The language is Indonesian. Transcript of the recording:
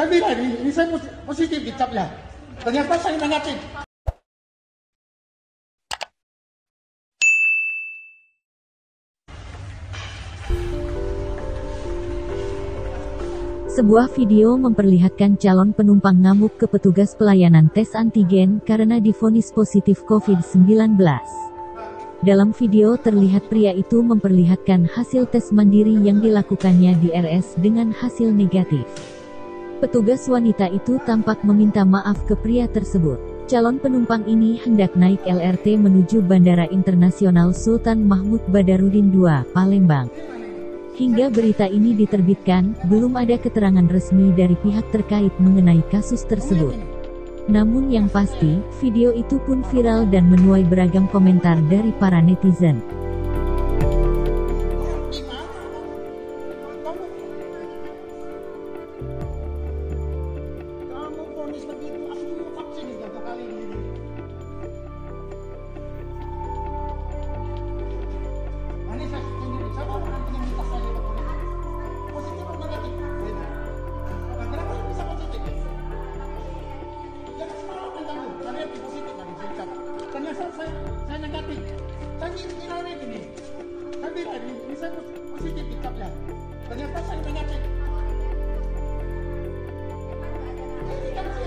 Saya bilang ini saya positif dicapnya. Ternyata saya negatif. Sebuah video memperlihatkan calon penumpang ngamuk ke petugas pelayanan tes antigen karena divonis positif COVID-19. Dalam video terlihat pria itu memperlihatkan hasil tes mandiri yang dilakukannya di RS dengan hasil negatif. Petugas wanita itu tampak meminta maaf ke pria tersebut. Calon penumpang ini hendak naik LRT menuju Bandara Internasional Sultan Mahmud Badaruddin II, Palembang. Hingga berita ini diterbitkan, belum ada keterangan resmi dari pihak terkait mengenai kasus tersebut. Namun yang pasti, video itu pun viral dan menuai beragam komentar dari para netizen. Saya negatif. Saya ngirain ini. Saya bilang ini saya positif dicapnya. Ternyata saya negatif.